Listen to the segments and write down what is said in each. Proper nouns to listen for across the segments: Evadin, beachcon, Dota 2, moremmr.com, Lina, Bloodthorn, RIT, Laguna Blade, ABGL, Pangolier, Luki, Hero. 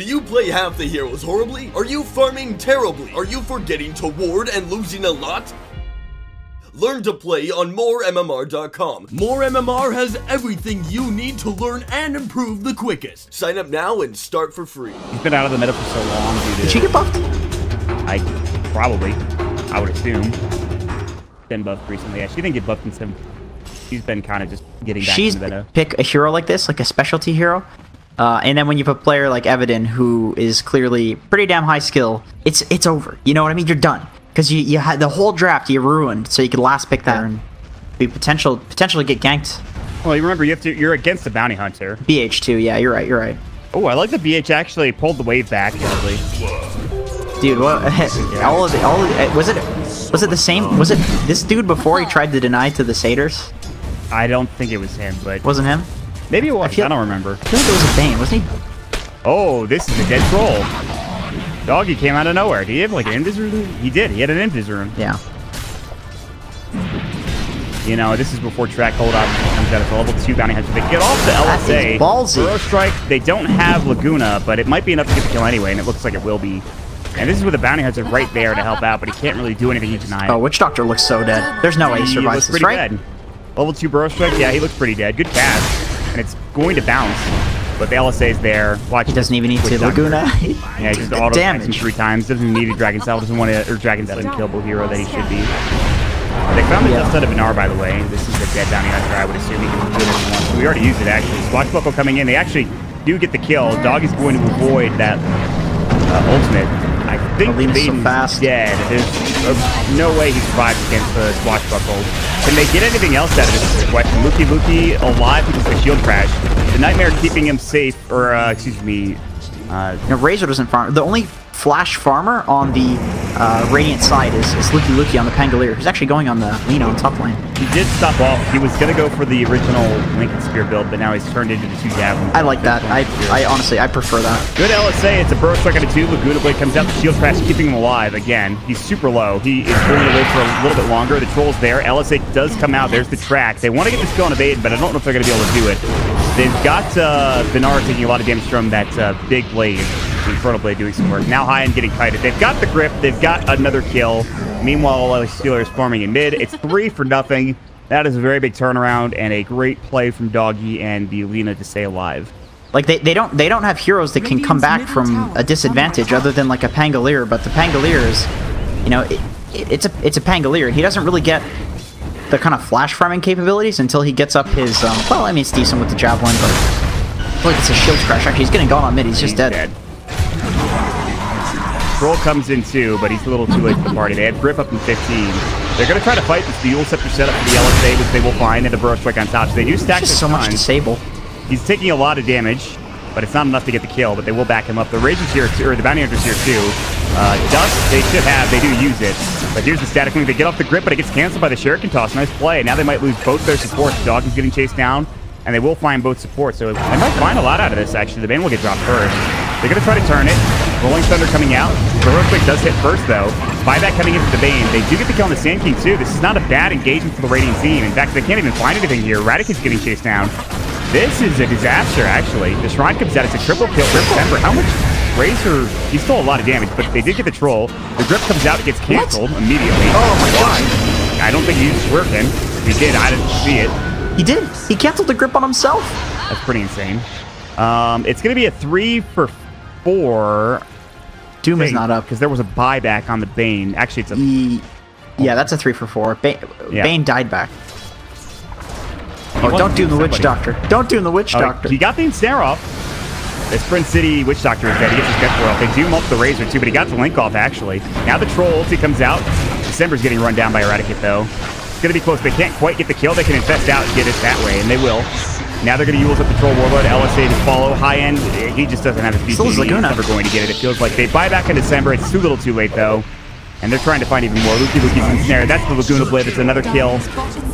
Do you play half the heroes horribly? Are you farming terribly? Are you forgetting to ward and losing a lot? Learn to play on moremmr.com. MoreMMR has everything you need to learn and improve the quickest. Sign up now and start for free. He's been out of the meta for so long, dude. Did she get buffed? Probably. I would assume. Been buffed recently. Yeah, she didn't get buffed in 7. She's been kind of just getting back into the meta. Pick a hero like this, like a specialty hero. And then when you have a player like Evadin, who is clearly pretty damn high skill, it's over. You know what I mean? You're done. Because you had the whole draft you ruined, so you could last pick that and be potentially get ganked. Well, you remember you're against the bounty hunter. BH2, yeah, you're right. Oh, I like the BH actually pulled the wave back. Probably. Dude, what? all of it, was it the same? Was it this dude before he tried to deny to the satyrs? I don't think it was him, but wasn't him? Maybe it was. I don't remember. I feel like it was a Bane, wasn't he? Oh, this is a dead troll. Doggy came out of nowhere. Did he have like an Invis room? He did. He had an Invis room. Yeah. You know, this is before track holdout comes out. It's a level 2 bounty hunter. They get off the LSA. Ballsy. Burrow strike. They don't have Laguna, but it might be enough to get the kill anyway, and it looks like it will be. And this is with the bounty hunter right there to help out, but he can't really do anything. He denied. Oh, Witch Doctor looks so dead. There's no way he survives this, right? Dead. Level 2 burrow strike. Yeah, he looks pretty dead. Good cast, and it's going to bounce. But the LSA's there. Watch. He doesn't even need to Laguna. Yeah, just auto attacks him 3 times. Doesn't need a Dragon Cell. Doesn't want to, or Dragon Cell unkillable hero that he should be. They found the dust out of Benar, by the way. This is a dead bounty hunter. I would assume he can do it if he wants. We already used it actually. Squatch Buckle coming in. They actually do get the kill. Dog is going to avoid that ultimate. I think Lena's so fast. Dead. There's no way he survives against the Squatch Buckle. Can they get anything else out of this? Is the question. Luki alive because of the shield crash. The Nightmare keeping him safe, or excuse me. No, Razor doesn't farm. The only flash farmer on the Radiant side is Luki on the Pangolier, who's actually going on the Lina on top lane. He did stop off. He was going to go for the original Lincoln Spear build, but now he's turned into the 2 javelins. I like that. I honestly, I prefer that. Good LSA. It's a burrow strike on a 2. Laguna Blade comes out. The shield crash keeping him alive again. He's super low. He is going to live for a little bit longer. The troll's there. LSA does come out. There's the track. They want to get this kill on Evadin, but I don't know if they're going to be able to do it. They've got Benar taking a lot of damage from that big blade. Infernal Blade doing some work. Now high and getting kited. They've got the grip. They've got another kill. Meanwhile, Steeler's farming in mid. It's 3 for nothing. That is a very big turnaround and a great play from Doggy and the Lina to stay alive. Like they don't have heroes that can come back from a disadvantage other than like a Pangolier. But the Pangolier is, you know, it's a Pangolier. He doesn't really get the kind of flash farming capabilities until he gets up his. Well, I mean it's decent with the javelin, but I feel like it's a shield crash. Actually, he's getting gone on mid. He's just dead. Troll comes in too, but he's a little too late to the party. They had grip up in 15. They're going to try to fight this dual scepter setup for the LSA, which they will find, and a burrow strike on top. So they do stack this so much disable. He's taking a lot of damage, but it's not enough to get the kill, but they will back him up. The Razor's here, or the Bounty Hunter's here too. Dust, they should have. They do use it. But here's the static link. They get off the grip, but it gets canceled by the Shuriken Toss. Nice play. Now they might lose both their supports. Dog is getting chased down, and they will find both supports. So they might find a lot out of this, actually. The Bane will get dropped first. They're going to try to turn it. Rolling Thunder coming out. Burrow Strike does hit first, though. Buyback coming into the Bane. They do get the kill on the Sand King, too. This is not a bad engagement for the Radiant team. In fact, they can't even find anything here. Radicate's getting chased down. This is a disaster, actually. The Shrine comes out. It's a triple kill. Remember how much Razor... He stole a lot of damage, but they did get the Troll. The Grip comes out. It gets canceled immediately. Oh, my God. I don't think he used Swerkin. If he did, I didn't see it. He did. He canceled the Grip on himself. That's pretty insane. It's going to be a 3 for 4... Doom is not up because there was a buyback on the Bane. Actually, it's a... Yeah, that's a 3 for 4. Bane died back. Oh, don't do the Witch Doctor. Don't do the Witch Doctor. He got the ensnare off. This Prince City Witch Doctor is dead. He gets his death roll. They do mulp the Razor, too, but he got the link off, actually. Now the Troll ulti comes out. December's getting run down by Eradicate, though. It's going to be close. They can't quite get the kill. They can infest out and get it that way, and they will. Now they're going to use up the Troll Warlord. LSA to follow. High end, he just doesn't have his BTD. He's never going to get it. It feels like they buy back in December. It's too little too late, though. And they're trying to find even more. Luki's ensnared. That's the Laguna Blade. It's another kill.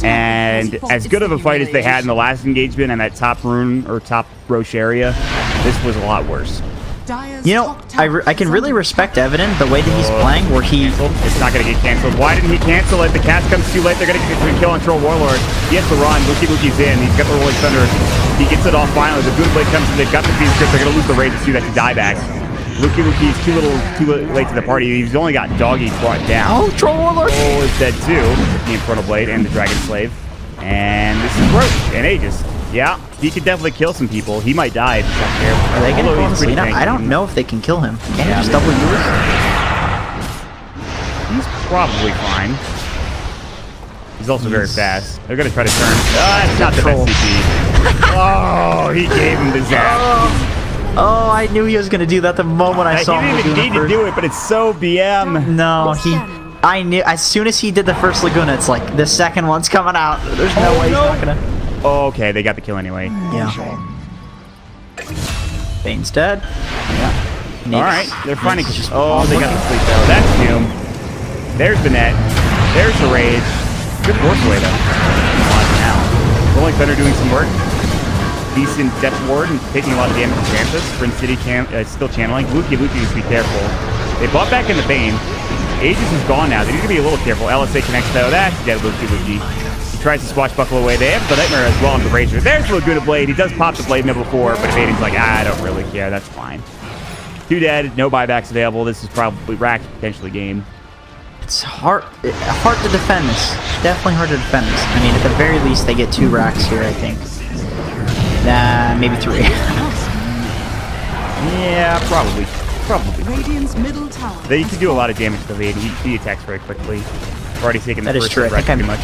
And as good of a fight as they had in the last engagement and that top rune or top Roche area, this was a lot worse. You know, I can really respect Evadin, the way that he's playing, where he... It's not going to get canceled. Why didn't he cancel it? The cast comes too late. They're going to get a kill on Troll Warlord. He has to run. Luki's in. He's got the Rolling Thunder. He gets it off finally. The Good Blade comes in. They've got the Beast Grip. They're going to lose the Razor too. That's a dieback. Rookie Rookie's too little, too late to the party. He's only got Doggy brought down. Oh, Troll Warlord! Troll is dead too. The Infernal Blade and the Dragon Slave. And this is Roach and Aegis. Yeah, he could definitely kill some people. He might die if he's not careful. Are they gonna kill him? I don't know if they can kill him. Can he just double yours? He's probably fine. He's also very fast. They're gonna try to turn. That's not the best CP. Oh, he gave him the zap. Oh, I knew he was gonna do that the moment I saw him. He didn't even need to do it, but it's so BM. No, I knew as soon as he did the first Laguna, it's like the second one's coming out. There's no way he's not gonna. Oh, okay, they got the kill anyway. Yeah. Bane's dead. Yeah. All right, they're finding. Oh, they got the sleep though. That's Doom. There's the net. There's the rage. Good force away though. Rolling Thunder doing some work. Decent Death Ward and taking a lot of damage from Kansas. Prince City still channeling. Luki needs to be careful. They bought back in the Bane. Aegis is gone now. They need to be a little careful. LSA connects though. That's dead Luki. He tries to swashbuckle away. They have the Nightmare as well on the Razor. There's Laguna Blade. He does pop the Blade Nibble 4, but Evadin's like, I don't really care. That's fine. Two dead. No buybacks available. This is probably racked, potentially game. It's hard to defend this. Definitely hard to defend this. I mean, at the very least, they get 2 racks here, I think. Nah, maybe 3. Yeah, probably. Probably. Radiant's middle tower. They can do a lot of damage to the lead. He attacks very quickly. We've already taken the first hit pretty much.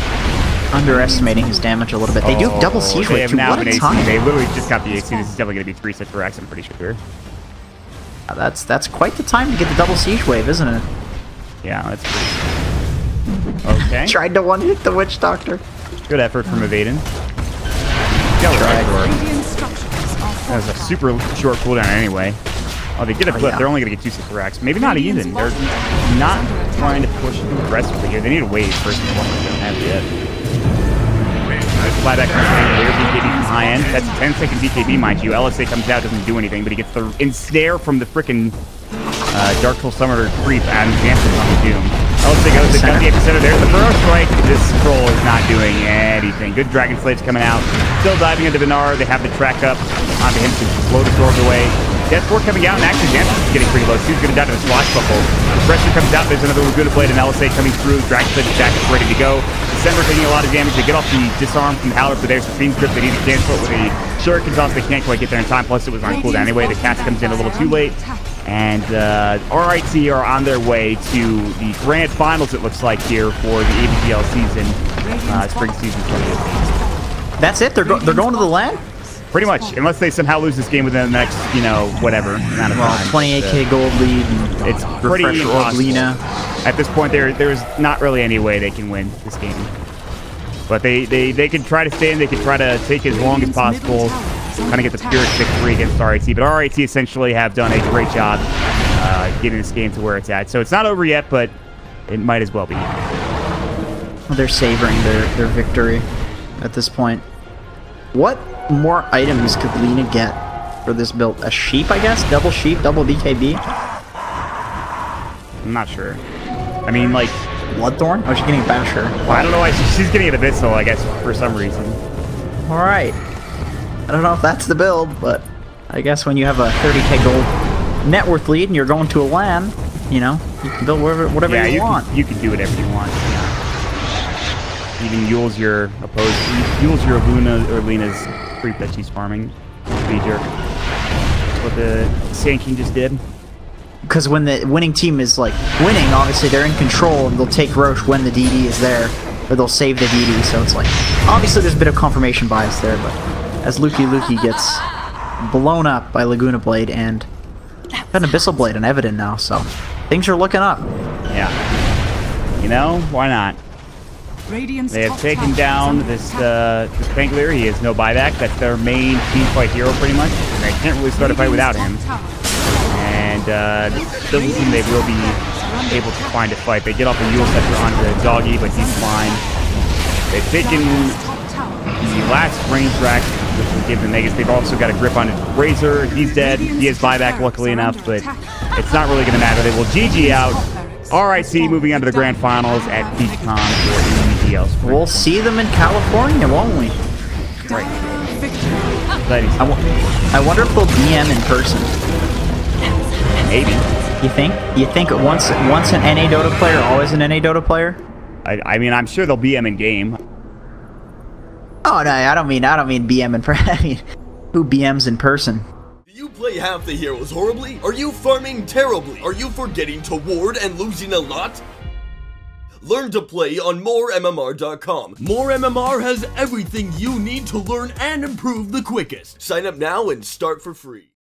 Underestimating his damage a little bit. They do have double siege rate. What a time. They literally just got the AC. This is definitely going to be 3 such racks, I'm pretty sure. Yeah, that's quite the time to get the double siege wave, isn't it? Yeah, that's pretty cool. Okay. Tried to one-hit the Witch Doctor. Good effort from Evadin. That was a super short cooldown anyway. Oh, they did a flip. Yeah. They're only going to get 2 sister racks. Maybe not even. They're not trying to push aggressively here. They need a wave first and foremost. They don't have it yet. Flyback from the DKB from high end. That's a 10-second DKB, mind you. LSA comes out, doesn't do anything, but he gets the ensnare from the frickin' Dark Troll Summoner creep and Jansen's on the Doom. LSA goes to the epicenter. There's the Burrow Strike. This troll is not doing anything. Good Dragon Slave's coming out. Still diving into Benar. They have the track up onto him to blow the Sword away. Death Ward coming out, and actually Jansen's getting pretty low. She's going to die to the swashbuckle. The pressure comes out. There's another Laguna Blade and LSA coming through. Dragon Slave's attack is ready to go. December taking a lot of damage. They get off the disarm from the Howler, but there's the Fiend Grip. They need to cancel it with the Shuriken's off. They can't quite get there in time. Plus, it was on cooldown anyway. The cast comes in a little too late. And RIT are on their way to the grand finals, it looks like, here for the ABGL season, spring season 20th. That's it? They're going to the LAN? Pretty much, unless they somehow lose this game within the next, you know, whatever amount of time. 28k gold lead. And it's pretty impossible. Lina. At this point, there's not really any way they can win this game. But they can try to stay in. They can try to take as long as possible. Kind of get the pure victory against RIT, but RIT essentially have done a great job getting this game to where it's at. So it's not over yet, but it might as well be. Well, they're savoring their victory at this point. What more items could Lina get for this build? A sheep, I guess? Double sheep, double BKB? I'm not sure. I mean, like... Bloodthorn? Oh, she's getting a Basher. Well, I don't know why she's getting an Abyssal, I guess, for some reason. All right. I don't know if that's the build, but I guess when you have a 30k gold net worth lead and you're going to a LAN, you know, you can build whatever you want. You can do whatever you want. Yeah. Even Yule's your opposed. Yule's your Lina's creep that she's farming. That's what the Sand King just did. Because when the winning team is like winning, obviously they're in control and they'll take Roche when the DD is there, or they'll save the DD. So it's like obviously there's a bit of confirmation bias there, but. As Luki gets blown up by Laguna Blade and an Abyssal Blade and Evadin now, so things are looking up. Yeah. You know, why not? They have taken down this Pangolier. He has no buyback. That's their main team fight hero, pretty much. And they can't really start a fight without him. And it doesn't seem they will be able to find a fight. They get off the Yule Scepter onto Doggy, but he's fine. They've taken the last range rack. Which will give the Negus. They've also got a grip on his Razor. He's dead. He has buyback, luckily enough, but it's not really going to matter. They will GG out. RIT moving on to the grand finals at beachcon for the EDL. We'll see them in California, won't we? Right. I wonder if they'll DM in person. Maybe. You think? You think once an NA Dota player, always an NA Dota player? I mean, I'm sure they'll BM in game. Oh no, I don't mean BM in person. I mean, who BMs in person? Do you play half the heroes horribly? Are you farming terribly? Are you forgetting to ward and losing a lot? Learn to play on moremmr.com. MoreMMR has everything you need to learn and improve the quickest. Sign up now and start for free.